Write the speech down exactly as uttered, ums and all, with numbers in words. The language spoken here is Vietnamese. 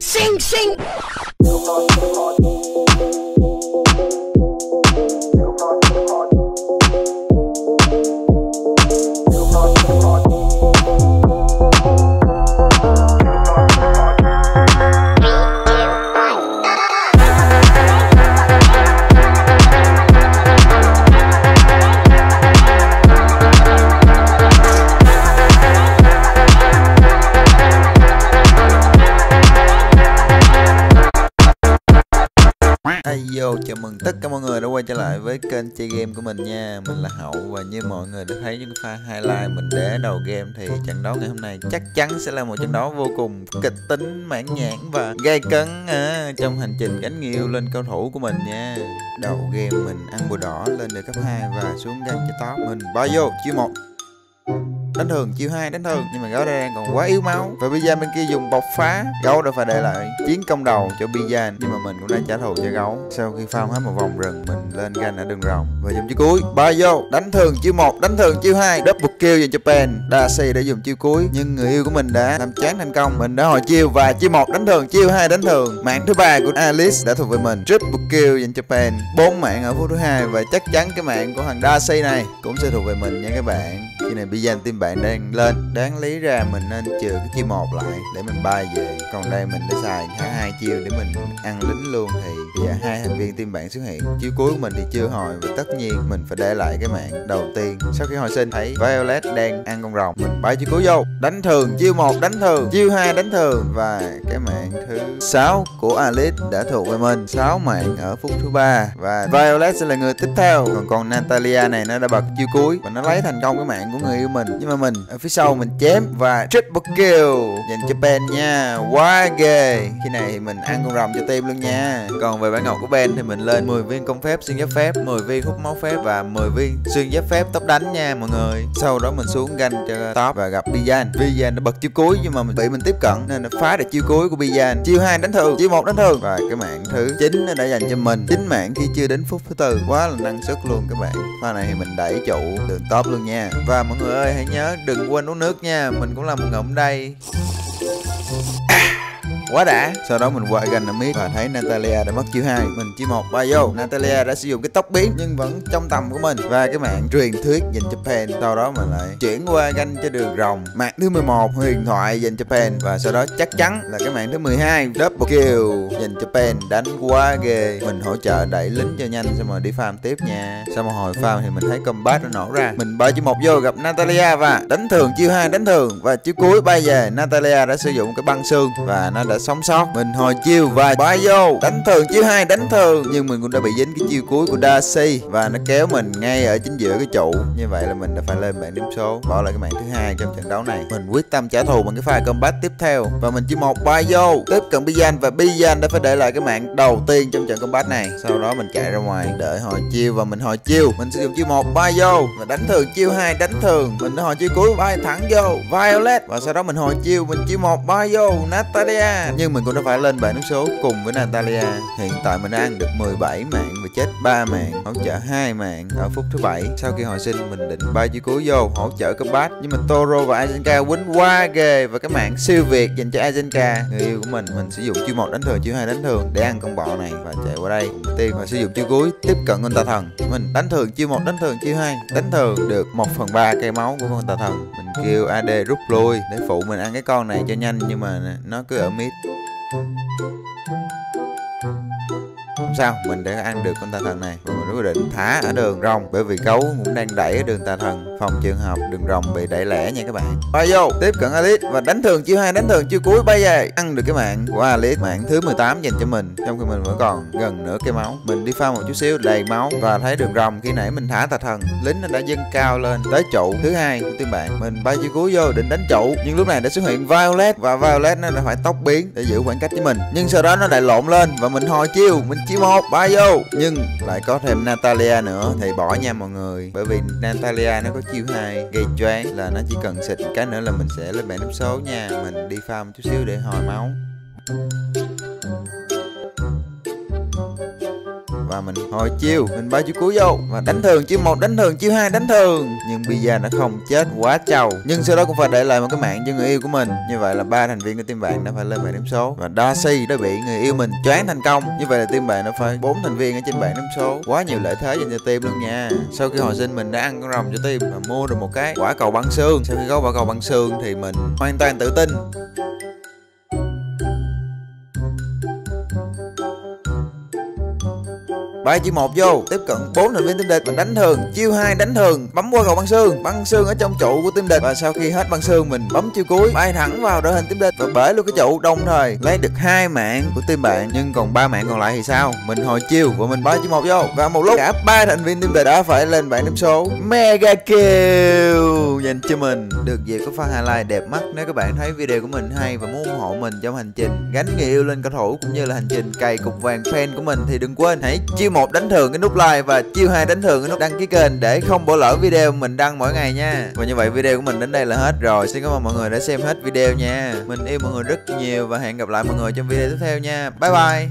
Sing sing. Ayo, chào mừng tất cả mọi người đã quay trở lại với kênh chơi game của mình nha. Mình là Hậu và như mọi người đã thấy những pha highlight mình để đầu game thì trận đấu ngày hôm nay chắc chắn sẽ là một trận đấu vô cùng kịch tính, mãn nhãn và gay cấn à, trong hành trình gánh nghiêu lên cao thủ của mình nha. Đầu game mình ăn bùa đỏ lên được cấp hai và xuống gánh cho top mình bao vô chiêu một. Đánh thường chiêu hai đánh thường, nhưng mà gấu đang còn quá yếu máu và Bijan bên kia dùng bộc phá, gấu đã phải để lại chiến công đầu cho Bijan, nhưng mà mình cũng đã trả thù cho gấu. Sau khi farm hết một vòng rừng, mình lên ganh ở đường rồng và dùng chiêu cuối ba vô đánh thường chiêu một đánh thường chiêu hai, double kill dành cho Paine. Darcy đã dùng chiêu cuối nhưng người yêu của mình đã làm chán thành công, mình đã hồi chiêu và chiêu một đánh thường chiêu hai đánh thường. Mạng thứ ba của Alice đã thuộc về mình, triple kill dành cho Paine, bốn mạng ở phút thứ hai và chắc chắn cái mạng của thằng Darcy này cũng sẽ thuộc về mình nha các bạn. Khi này Bijan team bạn đang lên, đáng lý ra mình nên trừ cái chiêu một lại để mình bay về, còn đây mình đã xài hai chiêu để mình ăn lính luôn. Thì bây giờ hai thành viên team bạn xuất hiện, chiêu cuối của mình thì chưa hồi và tất nhiên mình phải để lại cái mạng đầu tiên. Sau khi hồi sinh thấy Violet đang ăn con rồng, mình bay chiêu cuối vô đánh thường chiêu một đánh thường chiêu hai đánh thường và cái mạng thứ sáu của Alice đã thuộc về mình, sáu mạng ở phút thứ ba và Violet sẽ là người tiếp theo. Còn còn Natalia này nó đã bật chiêu cuối và nó lấy thành công cái mạng của người yêu mình, nhưng mà mình ở phía sau mình chém và triple kill dành cho Ben nha, quá ghê. Khi này thì mình ăn con rồng cho team luôn nha. Còn về bản ngọc của Ben thì mình lên mười viên công phép xuyên giáp phép, mười viên hút máu phép và mười viên xuyên giáp phép tốc đánh nha mọi người. Sau đó mình xuống ganh cho top và gặp Bijan. Bijan đã bật chiêu cuối nhưng mà mình bị mình tiếp cận nên nó phá được chiêu cuối của Bijan, chiêu hai đánh thường chiêu một đánh thường và cái mạng thứ chín nó đã dành cho mình, chín mạng khi chưa đến phút thứ tư, quá là năng suất luôn các bạn. Pha này thì mình đẩy trụ đường top luôn nha. Và mọi người ơi, hãy nhớ đừng quên uống nước nha, mình cũng làm một ngụm đây. Quá đã. Sau đó mình qua gần ở mid và thấy Natalia đã mất chiêu hai, mình chiêu một ba vô. Natalia đã sử dụng cái tốc biến nhưng vẫn trong tầm của mình và cái mạng truyền thuyết dành cho Paine. Sau đó mình lại chuyển qua ganh cho đường rồng, mạng thứ mười một huyền thoại dành cho Paine và sau đó chắc chắn là cái mạng thứ mười hai double kill dành cho Paine, đánh quá ghê. Mình hỗ trợ đẩy lính cho nhanh xong rồi đi farm tiếp nha. Sau một hồi farm thì mình thấy combat nó nổ ra, mình ba chiêu một vô gặp Natalia và đánh thường chiêu hai đánh thường và chiêu cuối bay về. Natalia đã sử dụng cái băng xương và nó đã sống sót, mình hồi chiêu và bay vô đánh thường chiêu hai đánh thường, nhưng mình cũng đã bị dính cái chiêu cuối của Darcy và nó kéo mình ngay ở chính giữa cái trụ. Như vậy là mình đã phải lên bảng điểm số, bỏ lại cái mạng thứ hai trong trận đấu này. Mình quyết tâm trả thù bằng cái pha combat tiếp theo và mình chiêu một bay vô tiếp cận Bijan và Bijan đã phải để lại cái mạng đầu tiên trong trận combat này. Sau đó mình chạy ra ngoài đợi hồi chiêu và mình hồi chiêu, mình sử dụng chiêu một bay vô và đánh thường chiêu hai đánh thường, mình đã hồi chiêu cuối bay thẳng vô Violet và sau đó mình hồi chiêu mình chiêu một bay vô Natalia, nhưng mình cũng đã phải lên bảng điểm số cùng với Natalia. Hiện tại mình đã ăn được mười bảy mạng và chết ba mạng, hỗ trợ hai mạng ở phút thứ bảy. Sau khi hồi sinh mình định bay chiêu cuối vô hỗ trợ combat nhưng mà Toro và Azenka quýnh quá ghê và cái mạng siêu việt dành cho Azenka, người yêu của mình. Mình sử dụng chiêu một đánh thường chiêu hai đánh thường để ăn con bọ này và chạy qua đây tiên và sử dụng chiêu cuối tiếp cận con tà thần. Mình đánh thường chiêu một đánh thường chiêu hai đánh thường được một phần ba cây máu của con tà thần, mình kêu a đê rút lui để phụ mình ăn cái con này cho nhanh, nhưng mà nó cứ ở mid. Không sao, mình đã ăn được con tà thần này và mình quyết định thả ở đường rồng bởi vì gấu cũng đang đẩy ở đường tà thần, phòng trường hợp đường rồng bị đẩy lẻ nha các bạn. Bay vô tiếp cận Alice và đánh thường chiêu hai đánh thường chiêu cuối bay về, ăn được cái mạng của Alice, mạng thứ mười tám dành cho mình, trong khi mình vẫn còn gần nửa cây máu. Mình đi pha một chút xíu đầy máu và thấy đường rồng khi nãy mình thả tà thần, lính nó đã dâng cao lên tới trụ thứ hai của team bạn. Mình bay chiêu cuối vô định đánh trụ nhưng lúc này đã xuất hiện Violet và Violet nó đã phải tốc biến để giữ khoảng cách với mình, nhưng sau đó nó lại lộn lên và mình hồi chiêu mình chiêu một bay vô, nhưng lại có thêm Natalia nữa thì bỏ nha mọi người, bởi vì Natalia nó có chiêu hai gây choáng, là nó chỉ cần xịt cái nữa là mình sẽ lên bảng điểm số nha. Mình đi farm chút xíu để hồi máu. và mình hồi chiêu, mình bao chiêu cuối vô và đánh thường chiêu một, đánh thường chiêu hai, đánh thường. Nhưng Pizza đã không chết, quá trâu, nhưng sau đó cũng phải để lại một cái mạng cho người yêu của mình. Như vậy là ba thành viên của team bạn đã phải lên về điểm số và Darcy đã bị người yêu mình choáng thành công. Như vậy là team bạn đã phải bốn thành viên ở trên bảng điểm số, quá nhiều lợi thế dành cho team luôn nha. Sau khi hồi sinh mình đã ăn con rồng cho team và mua được một cái quả cầu băng xương. Sau khi có quả cầu băng xương thì mình hoàn toàn tự tin. Ba chiêu một vô, tiếp cận bốn thành viên team địch và đánh thường, chiêu hai đánh thường, bấm qua cầu băng xương, băng xương ở trong trụ của team địch và sau khi hết băng xương mình bấm chiêu cuối, bay thẳng vào đội hình team địch và bể luôn cái trụ, đồng thời lấy được hai mạng của team bạn. Nhưng còn ba mạng còn lại thì sao? Mình hồi chiêu và mình ba chiêu một vô và một lúc cả ba thành viên team địch đã phải lên bảng điểm số. Megakill dành cho mình. Được dịp có pha highlight đẹp mắt. Nếu các bạn thấy video của mình hay và muốn ủng hộ mình trong hành trình gánh người yêu lên cầu thủ cũng như là hành trình cày cục vàng fan của mình thì đừng quên hãy chiêu một đánh thường cái nút like và chiêu hai đánh thường cái nút đăng ký kênh để không bỏ lỡ video mình đăng mỗi ngày nha. Và như vậy video của mình đến đây là hết rồi. Xin cảm ơn mọi người đã xem hết video nha. Mình yêu mọi người rất nhiều và hẹn gặp lại mọi người trong video tiếp theo nha. Bye bye.